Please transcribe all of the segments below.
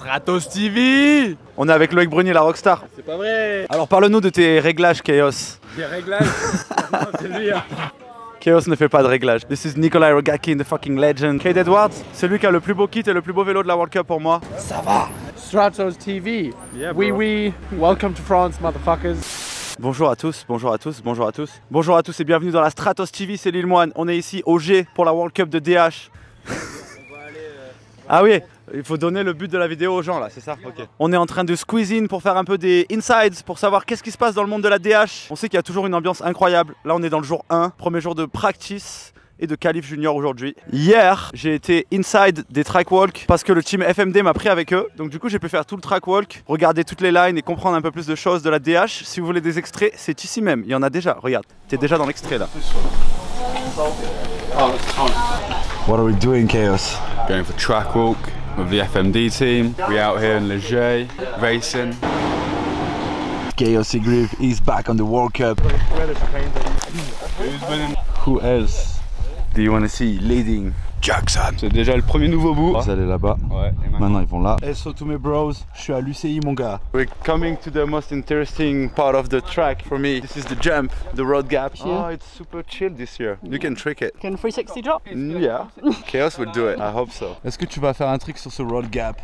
Stratos TV. On est avec Loïc Bruni, la rockstar. C'est pas vrai. Alors parle-nous de tes réglages, Kaos. Des réglages? Non, c'est lui, hein. Kaos ne fait pas de réglages. This is Nikolai Rogaki, the fucking legend. Kade Edwards, c'est lui qui a le plus beau kit et le plus beau vélo de la World Cup pour moi. Ça va. Stratos TV. Yeah, oui, oui. Welcome to France, motherfuckers. Bonjour à tous, bonjour à tous, bonjour à tous. Bonjour à tous et bienvenue dans la Stratos TV, c'est Lille Moine. On est ici au G pour la World Cup de DH. Ah oui, il faut donner le but de la vidéo aux gens là, c'est ça? Ok. On est en train de squeeze in pour faire un peu des insides, pour savoir qu'est-ce qui se passe dans le monde de la DH. On sait qu'il y a toujours une ambiance incroyable. Là on est dans le jour 1, premier jour de practice et de qualif junior aujourd'hui. Hier, j'ai été inside des track walk parce que le team FMD m'a pris avec eux. Donc du coup, j'ai pu faire tout le track walk, regarder toutes les lines et comprendre un peu plus de choses de la DH. Si vous voulez des extraits, c'est ici même. Il y en a déjà. Regarde, t'es déjà dans l'extrait là. What are we doing, Kaos? Going for track walk with the FMD team. We're out here in Leger, racing. Kaos Seagrave is back on the World Cup. Who else? Do you want to see leading Jackson? C'est déjà le premier nouveau bout. Vous allez là-bas. Ouais, maintenant ils vont là. Hey, so to my bros, je suis à l'UCI mon gars. We're coming to the most interesting part of the track for me. This is the jump, the road gap. Oh, it's super chill this year. You can trick it. Can 360 drop? Yeah. Kaos will do it. I hope so. Est-ce que tu vas faire un trick sur ce road gap?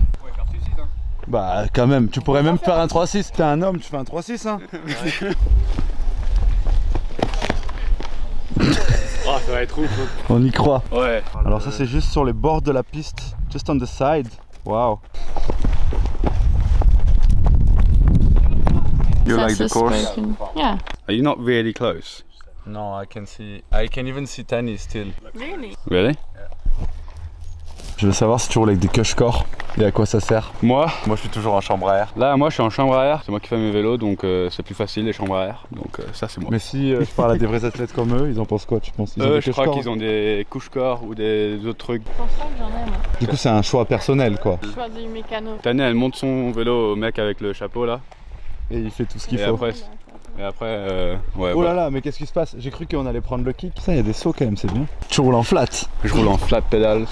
Bah quand même, tu pourrais même faire un 3-6. T'es un homme, tu fais un 3-6 hein. Oh, ça va être ouf. On y croit. Ouais. Alors ça c'est juste sur les bords de la piste, just on the side. Wow. You like the course? Yeah. Are you not really close? No, I can see. I can even see Tahnée still. Really? Really? Yeah. Je veux savoir si tu roules avec des cush-corps et à quoi ça sert. Moi je suis toujours en chambre à air. Là moi je suis en chambre à air, c'est moi qui fais mes vélos donc c'est plus facile les chambres à air, donc ça c'est moi. Mais si je parle à des vrais athlètes comme eux, ils en pensent quoi tu penses? Je crois qu'ils ont des couches-corps ou des autres trucs. C'est pour ça que j'en ai moi. Du coup c'est un choix personnel quoi. Le choix du mécano. Tahnée elle monte son vélo au mec avec le chapeau là. Et il fait tout ce qu'il faut. Et après ouais. Oh là là mais qu'est-ce qui se passe? J'ai cru qu'on allait prendre le kick. Ça il y a des sauts quand même c'est bien. Tu roules en flat? Je roule en flat pédales.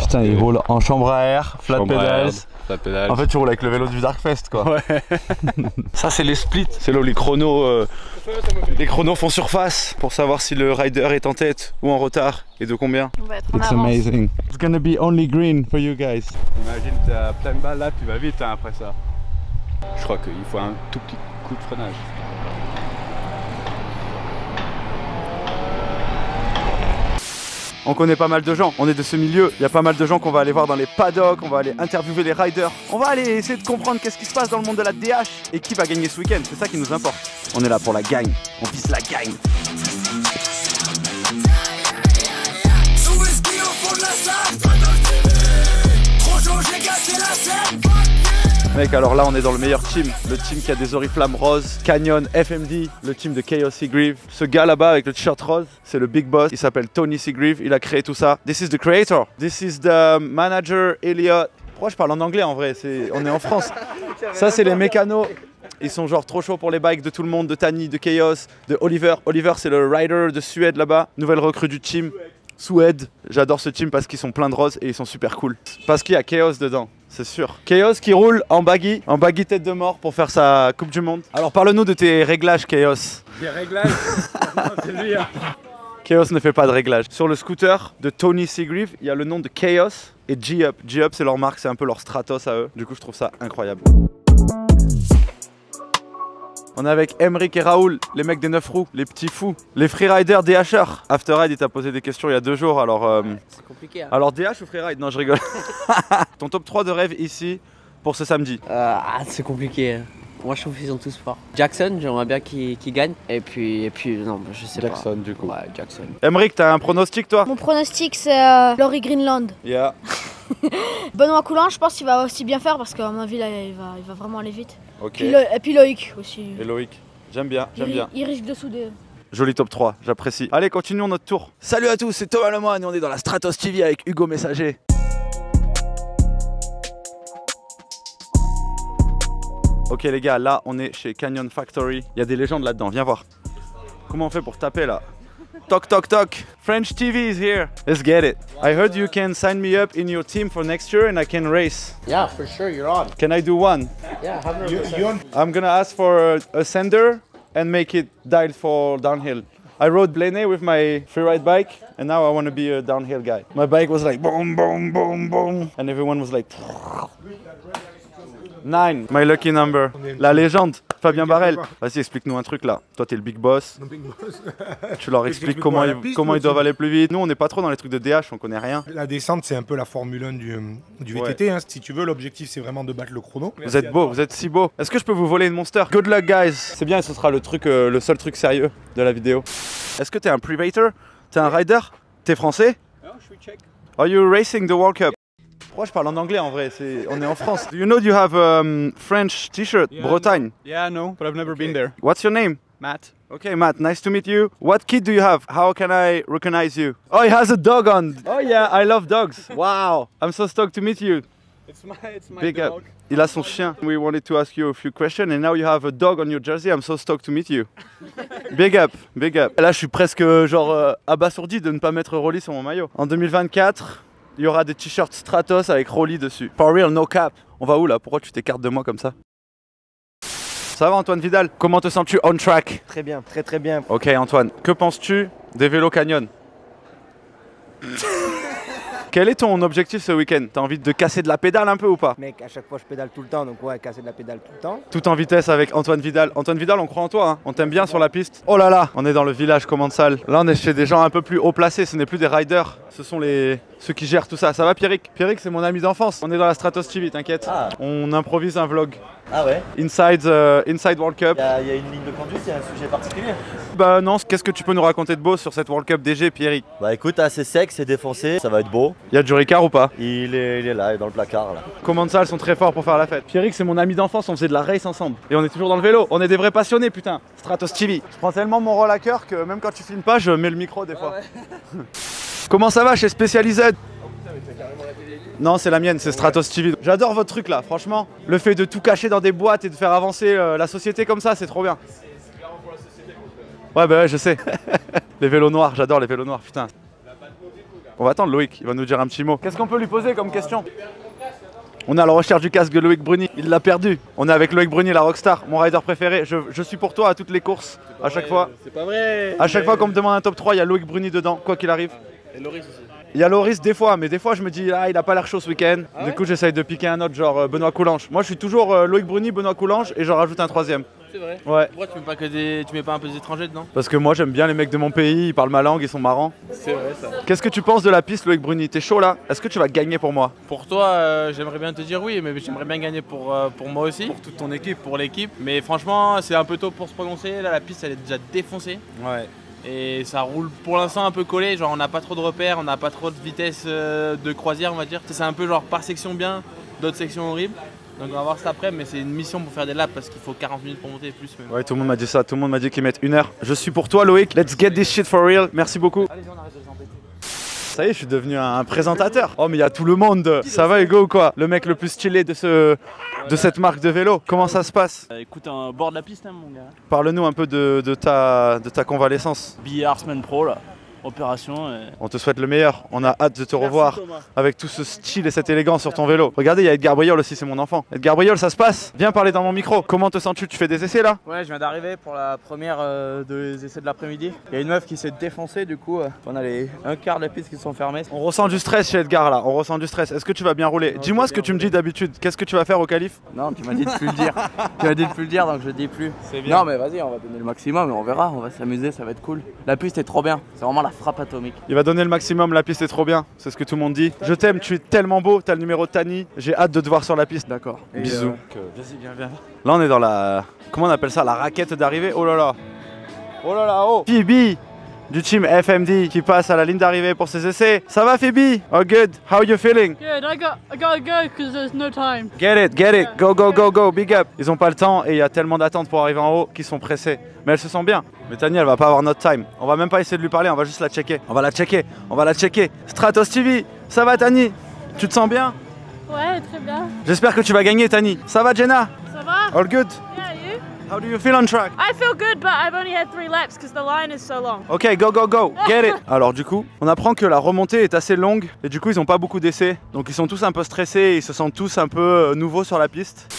Putain, il roule en chambre à air, flat pédales. En fait, tu roules avec le vélo du Darkfest, quoi. Ouais. Ça, c'est les splits. C'est là où les chronos, font surface pour savoir si le rider est en tête ou en retard et de combien. On va être en avance. It's amazing. It's gonna be only green for you guys. Imagine, t'es à pleine balle là, tu vas vite hein, après ça. Je crois qu'il faut un tout petit coup de freinage. On connaît pas mal de gens, on est de ce milieu, il y a pas mal de gens qu'on va aller voir dans les paddocks, on va aller interviewer les riders, on va aller essayer de comprendre qu'est-ce qui se passe dans le monde de la DH et qui va gagner ce week-end, c'est ça qui nous importe. On est là pour la gagne, on vise la gagne. Mec, alors là on est dans le meilleur team, le team qui a des oriflammes roses, Canyon, FMD, le team de Kaos Seagrave. Ce gars là-bas avec le t-shirt rose, c'est le big boss, il s'appelle Tony Seagrave, il a créé tout ça. This is the creator, this is the manager, Elliot. Pourquoi je parle en anglais en vrai? On est en France. Ça c'est les mécanos, ils sont genre trop chauds pour les bikes de tout le monde, de Tahnée, de Kaos, de Oliver. Oliver c'est le rider de Suède là-bas, nouvelle recrue du team. Suède, j'adore ce team parce qu'ils sont pleins de roses et ils sont super cool. Parce qu'il y a Kaos dedans. C'est sûr. Kaos qui roule en baggy tête de mort pour faire sa coupe du monde. Alors parle-nous de tes réglages, Kaos. Des réglages? Non, c'est lui, hein. Kaos ne fait pas de réglages. Sur le scooter de Tony Seagrave, il y a le nom de Kaos et G-Up. G-Up, c'est leur marque, c'est un peu leur Stratos à eux. Du coup, je trouve ça incroyable. On est avec Emrick et Raoul, les mecs des 9 roues, les petits fous, les freeriders DHers. After Ride, il t'a posé des questions il y a 2 jours, alors... C'est compliqué, hein. Alors DH ou freeride? Non, je rigole. Ton top 3 de rêve ici, pour ce samedi? C'est compliqué. Moi, je trouve qu'ils sont tous forts. Jackson, j'aimerais bien qu'il gagne. Et puis non, je sais pas. Jackson, du coup. Ouais, Jackson. Emrick, t'as un pronostic, toi? Mon pronostic, c'est Laurie Greenland. Yeah. Benoît Coulanges, je pense qu'il va aussi bien faire parce qu'à mon avis, là, il va vraiment aller vite. Okay. Et puis Loïc aussi. Et Loïc, j'aime bien, j'aime bien. Il risque de souder. Joli top 3, j'apprécie. Allez, continuons notre tour. Salut à tous, c'est Thomas Lemoine et on est dans la Stratos TV avec Hugo Messager. Ok les gars, là on est chez Canyon Factory. Il y a des légendes là-dedans, viens voir. Comment on fait pour taper là? Toc, toc, toc. French TV is here. Let's get it. I heard you can sign me up in your team for next year and I can race. Yeah, for sure, you're on. Can I do one? Yeah, 100%. I'm gonna ask for a sender and make it dialed for downhill. I rode Blenay with my freeride bike and now I want to be a downhill guy. My bike was like boom, boom, boom, boom. And everyone was like... 9, my lucky number. La légende, Fabien Barel. Vas-y, explique-nous un truc là. Toi, t'es le big boss. Tu leur expliques comment ils doivent aller plus vite. Nous, on n'est pas trop dans les trucs de DH, on connaît rien. La descente, c'est un peu la Formule 1 du VTT. Ouais. Hein. Si tu veux, l'objectif, c'est vraiment de battre le chrono. Vous êtes beau, vous êtes si beau. Est-ce que je peux vous voler une monster? Good luck, guys. C'est bien, ce sera le seul truc sérieux de la vidéo. Est-ce que t'es un privater? T'es un rider? T'es français? Non, je suis tchèque. Are you racing the World Cup? Pourquoi je parle en anglais en vrai? On est en France. Do you know you have a French t-shirt? Yeah, Bretagne. No. Yeah, no, but I've never been there. What's your name? Matt. Okay, Matt, nice to meet you. What kit do you have? How can I recognize you? Oh, he has a dog on. Oh yeah, I love dogs. Wow, I'm so stoked to meet you. It's my Big dog. Up. Il a son chien. We wanted to ask you a few questions and now you have a dog on your jersey. I'm so stoked to meet you. Big up, big up. Là, je suis presque genre abasourdi de ne pas mettre Rolly sur mon maillot. En 2024... il y aura des t-shirts Stratos avec Rolly dessus. For real, no cap. On va où là? Pourquoi tu t'écartes de moi comme ça? Ça va Antoine Vidal? Comment te sens-tu on track? Très bien, très très bien. Ok Antoine, que penses-tu des vélos Canyon? Quel est ton objectif ce week-end? T'as envie de casser de la pédale un peu ou pas? Mec, à chaque fois je pédale tout le temps, donc ouais, casser de la pédale tout le temps. Tout en vitesse avec Antoine Vidal. Antoine Vidal, on croit en toi, hein. On t'aime bien sur la piste. Oh là là, on est dans le village Commensal. Là, on est chez des gens un peu plus haut placés, ce n'est plus des riders. Ce sont ceux qui gèrent tout ça. Ça va Pierrick? Pierrick, c'est mon ami d'enfance. On est dans la Stratos TV, t'inquiète. Ah. On improvise un vlog. Ah ouais? Inside World Cup. Il y a une ligne de conduite, il y a un sujet particulier? Bah non, qu'est-ce que tu peux nous raconter de beau sur cette World Cup DG, Pierrick? Bah écoute, assez sec, c'est défoncé, ça va être beau. Il y a du Ricard ou pas? Il est là, il est dans le placard là. Comment ça, ils sont très forts pour faire la fête. Pierrick, c'est mon ami d'enfance, on faisait de la race ensemble. Et on est toujours dans le vélo, on est des vrais passionnés putain. Stratos TV. Je prends tellement mon rôle à cœur que même quand tu filmes pas, je mets le micro des fois. Ouais. Comment ça va chez Specialized? Non, c'est la mienne, c'est Stratos TV. J'adore votre truc là, franchement. Le fait de tout cacher dans des boîtes et de faire avancer la société comme ça, c'est trop bien. C'est clairement pour la société qu'on fait. Ouais, bah ouais, je sais. Les vélos noirs, j'adore les vélos noirs, putain. On va attendre Loïc, il va nous dire un petit mot. Qu'est-ce qu'on peut lui poser comme question? On est à la recherche du casque de Loïc Bruni, il l'a perdu. On est avec Loïc Bruni, la rockstar, mon rider préféré. Je suis pour toi à toutes les courses, à chaque fois. C'est pas vrai. À chaque fois qu'on me demande un top 3, il y a Loïc Bruni dedans, quoi qu'il arrive. Et Loris aussi. Il y a Loris des fois, mais des fois je me dis, ah il a pas l'air chaud ce week-end. Ah ouais, du coup j'essaye de piquer un autre, genre Benoît Coulanges. Moi je suis toujours Loïc Bruni, Benoît Coulanges et j'en rajoute un troisième. C'est vrai? Ouais. Pourquoi tu mets pas un peu des étrangers dedans? Parce que moi j'aime bien les mecs de mon pays, ils parlent ma langue, ils sont marrants. C'est vrai ça. Qu'est-ce que tu penses de la piste Loïc Bruni? T'es chaud là? Est-ce que tu vas gagner pour moi? Pour toi, j'aimerais bien te dire oui, mais j'aimerais bien gagner pour moi aussi. Pour toute ton équipe? Pour l'équipe. Mais franchement, c'est un peu tôt pour se prononcer, là la piste elle est déjà défoncée. Ouais. Et ça roule pour l'instant un peu collé, genre on n'a pas trop de repères, on n'a pas trop de vitesse de croisière on va dire. C'est un peu genre par section bien, d'autres sections horribles. Donc on va voir ça après, mais c'est une mission pour faire des laps parce qu'il faut 40 minutes pour monter et plus même. Ouais, tout le monde m'a dit ça, tout le monde m'a dit qu'ils mettent une heure. Je suis pour toi Loïc, let's get this shit for real, merci beaucoup. Allez, on arrête de les embêter. Ça y est, je suis devenu un présentateur. Oh mais il y a tout le monde. Ça va Hugo ou quoi? Le mec le plus stylé de cette marque de vélo. Comment ça se passe? Écoute, un bord de la piste hein, mon gars. Parle-nous un peu de ta convalescence. Billard semaine pro là, opération. On te souhaite le meilleur, on a hâte de te revoir Thomas. Avec tout ce style et cette élégance sur ton vélo. Regardez, il y a Edgar Briole aussi, c'est mon enfant. Edgar Briole, ça se passe? Viens parler dans mon micro. Comment te sens-tu? Tu fais des essais là? Ouais, je viens d'arriver pour la première des essais de l'après-midi. Il y a une meuf qui s'est défoncée, du coup on a les un quart de la piste qui sont fermées. On ressent du stress chez Edgar là, on ressent du stress. Est-ce que tu vas bien rouler? Dis-moi ce que tu me dis d'habitude, qu'est-ce que tu vas faire au qualif? Non, tu m'as dit de plus le dire. Tu m'as dit de plus le dire, donc je dis plus. Bien. Non mais vas-y, on va donner le maximum, on verra, on va s'amuser, ça va être cool. La piste est trop bien, c'est vraiment la frappe atomique. Il va donner le maximum, la piste est trop bien, c'est ce que tout le monde dit. Je t'aime, tu es tellement beau, t'as le numéro de Tahnée, j'ai hâte de te voir sur la piste. D'accord. Bisous. Vas-y, viens, viens. Là on est dans la... comment on appelle ça? La raquette d'arrivée. Oh là là. Oh là là, oh Phoebe du team FMD qui passe à la ligne d'arrivée pour ses essais. Ça va Phoebe? Oh good, how you feeling? Good, I gotta go because there's no time. Get it, go go go go, big up. Ils ont pas le temps et il y a tellement d'attentes pour arriver en haut qu'ils sont pressés. Mais elles se sentent bien. Mais Tahnée elle va pas avoir notre time. On va même pas essayer de lui parler, on va juste la checker. On va la checker, on va la checker. Stratos TV, ça va Tahnée? Tu te sens bien? Ouais, très bien. J'espère que tu vas gagner Tahnée. Ça va Jenna? Ça va? All good? Yeah, you? How do you feel on track? I feel good, but I've only had 3 laps because the line is so long. Okay, go, go, go, get it. Alors du coup, on apprend que la remontée est assez longue et du coup ils n'ont pas beaucoup d'essais. Donc ils sont tous un peu stressés, ils se sentent tous un peu nouveaux sur la piste.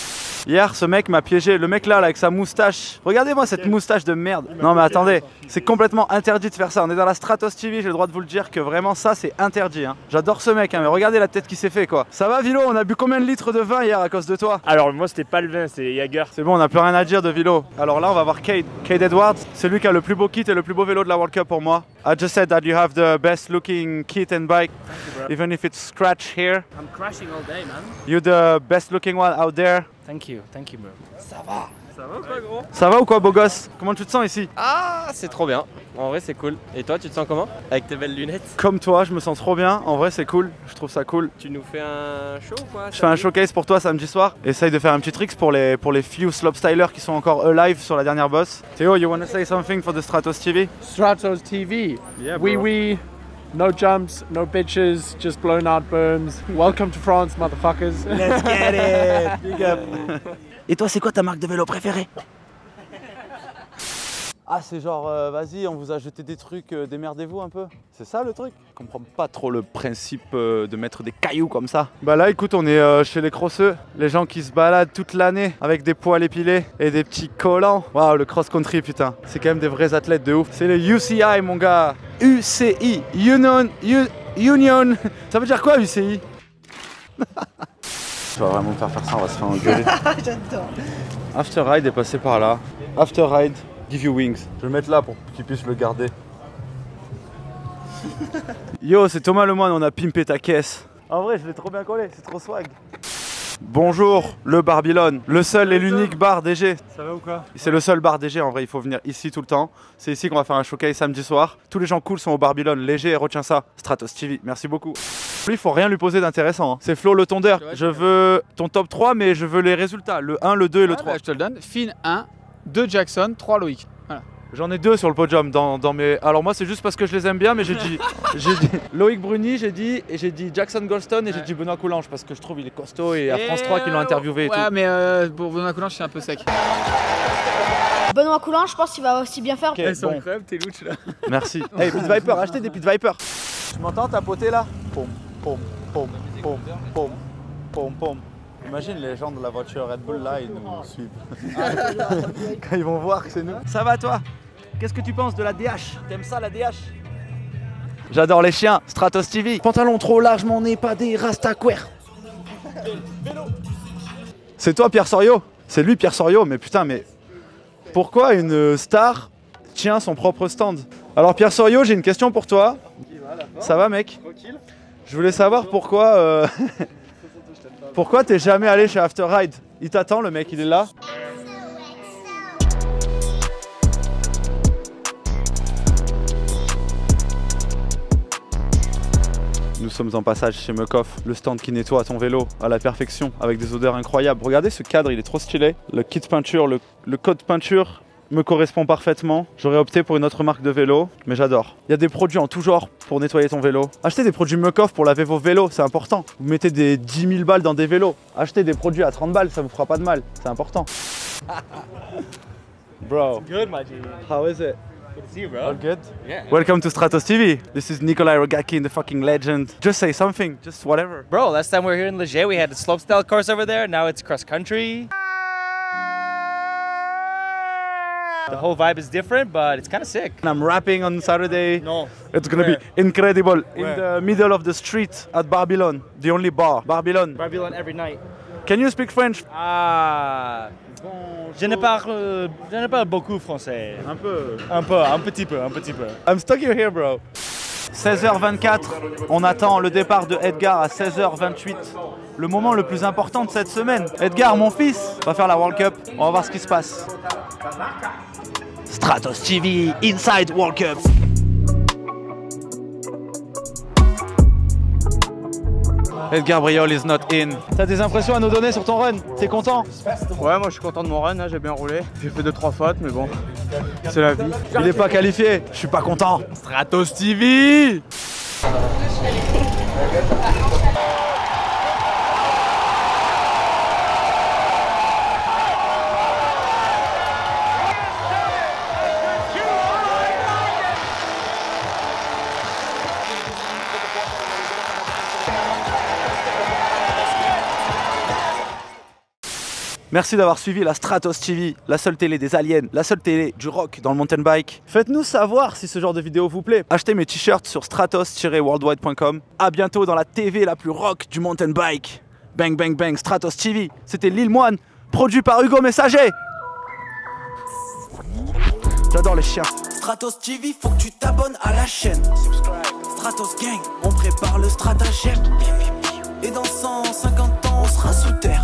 Hier, ce mec m'a piégé, le mec là avec sa moustache. Regardez-moi cette moustache de merde. Non mais attendez, c'est complètement interdit de faire ça. On est dans la Stratos TV, j'ai le droit de vous le dire que vraiment ça c'est interdit hein. J'adore ce mec hein, mais regardez la tête qui s'est fait quoi. Ça va Vilo, on a bu combien de litres de vin hier à cause de toi? Alors moi c'était pas le vin, c'est Jaeger. C'est bon, on a plus rien à dire de Vilo. Alors là on va voir Kade Edwards, c'est lui qui a le plus beau kit et le plus beau vélo de la World Cup pour moi. I just said that you have the best looking kit and bike, you, even if it's scratched here. I'm crashing all day man. You're the best looking one out there. Thank you bro. Ça va? Ça va ou quoi gros? Ça va ou quoi beau gosse? Comment tu te sens ici? Ah c'est trop bien, en vrai c'est cool. Et toi tu te sens comment? Avec tes belles lunettes? Comme toi, je me sens trop bien, en vrai c'est cool, je trouve ça cool. Tu nous fais un show ou quoi? Je fais un showcase pour toi samedi soir. Essaye de faire un petit tricks pour les few slopestylers qui sont encore alive sur la dernière bosse. Théo, you wanna say something for the Stratos TV? Stratos TV? Yeah bro. Oui oui. No jumps, no bitches, just blown out berms. Welcome to France, motherfuckers. Let's get it. Big up. Et toi, c'est quoi ta marque de vélo préférée? Ah, c'est genre, vas-y, on vous a jeté des trucs, démerdez-vous un peu. C'est ça le truc? Je comprends pas trop le principe de mettre des cailloux comme ça. Bah là, écoute, on est chez les crosseux. Les gens qui se baladent toute l'année avec des poils épilés et des petits collants. Waouh, le cross-country, putain. C'est quand même des vrais athlètes de ouf. C'est les UCI, mon gars. UCI, Union. Ça veut dire quoi UCI? Tu vas vraiment me faire ça, on va se faire engueuler. J'adore. After Ride est passé par là. After Ride, give you wings. Je vais le mettre là pour qu'il puisse le garder. Yo, c'est Thomas Lemoine, on a pimpé ta caisse. En vrai, je l'ai trop bien collé, c'est trop swag. Bonjour, le Babylone, le seul et l'unique bar DG. Ça va ou quoi? C'est le seul bar DG en vrai, il faut venir ici tout le temps. C'est ici qu'on va faire un showcase samedi soir. Tous les gens cool sont au Babylone, léger, retiens ça. Stratos TV, merci beaucoup. Lui, il faut rien lui poser d'intéressant. Hein. C'est Flo le tondeur. Je veux ton top 3, mais je veux les résultats. Le 1, le 2 et le 3. Bah, je te le donne. Finn 1, 2 Jackson, 3 Loïc. Voilà. J'en ai 2 sur le podium dans mes... Alors moi c'est juste parce que je les aime bien, mais j'ai dit Loïc Bruni, j'ai dit Jackson Goldstone et ouais. J'ai dit Benoît Coulanges parce que je trouve il est costaud et à France 3 qu'ils l'ont interviewé et ouais, tout. Ouais mais pour Benoît Coulanges c'est un peu sec. Benoît Coulanges je pense qu'il va aussi bien faire. Okay, bon. Incroyable tes louches là. Merci. Hey Pit Viper, achetez des Pit Viper. Tu m'entends tapoter là? Pom, pom, pom, pom, pom, pom, pom. Imagine les gens de la voiture Red Bull là, ils nous suivent. Quand ils vont voir que c'est nous. Ça va toi? Qu'est-ce que tu penses de la DH? T'aimes ça la DH? J'adore les chiens, Stratos TV. Pantalon trop large, m'en ai pas des rastaquaires. C'est toi Pierre Soriot? C'est lui Pierre Soriot, mais putain mais... Pourquoi une star tient son propre stand? Alors Pierre Soriot, j'ai une question pour toi. Ça va mec? Je voulais savoir pourquoi... Pourquoi t'es jamais allé chez After Ride? Il t'attend le mec, il est là. Nous sommes en passage chez Mekoff, le stand qui nettoie ton vélo à la perfection avec des odeurs incroyables. Regardez ce cadre, il est trop stylé. Le kit peinture, le code peinture me correspond parfaitement. J'aurais opté pour une autre marque de vélo, mais j'adore. Il y a des produits en tout genre pour nettoyer ton vélo. Achetez des produits Mekoff pour laver vos vélos, c'est important. Vous mettez des 10 000 balles dans des vélos. Achetez des produits à 30 balles, ça vous fera pas de mal. C'est important. Bro, good my G. How is it? Good to see you, bro. All good? Yeah. Welcome to Stratos TV. This is Nikolai Rogaki, the fucking legend. Just say something, just whatever. Bro, last time we were here in Leger, we had a slopestyle course over there. Now it's cross country. The whole vibe is different, but it's kind of sick. I'm rapping on Saturday. No. It's going to be incredible. Where? In the middle of the street at Babylone, the only bar. Babylone. Babylone every night. Can you speak French? Ah, bon, je ne parle beaucoup français. Un peu. Un petit peu. I'm stuck here, bro. 16h24, on attend le départ de Edgar à 16h28. Le moment le plus important de cette semaine. Edgar, mon fils, va faire la World Cup. On va voir ce qui se passe. Stratos TV, Inside World Cup. Edgar Briole is not in. T'as des impressions à nous donner sur ton run? T'es content? Ouais, moi je suis content de mon run, hein, j'ai bien roulé. J'ai fait 2-3 fautes, mais bon, c'est la vie. Il est pas qualifié, je suis pas content. Stratos TV. Merci d'avoir suivi la Stratos TV, la seule télé des aliens, la seule télé du rock dans le mountain bike. Faites-nous savoir si ce genre de vidéo vous plaît. Achetez mes t-shirts sur stratos-worldwide.com. A bientôt dans la TV la plus rock du mountain bike. Bang bang bang, Stratos TV, c'était L'Île Moine, produit par Hugo Messager. J'adore les chiens. Stratos TV, faut que tu t'abonnes à la chaîne. Stratos Gang, on prépare le stratagème. Et dans 150 ans, on sera sous terre.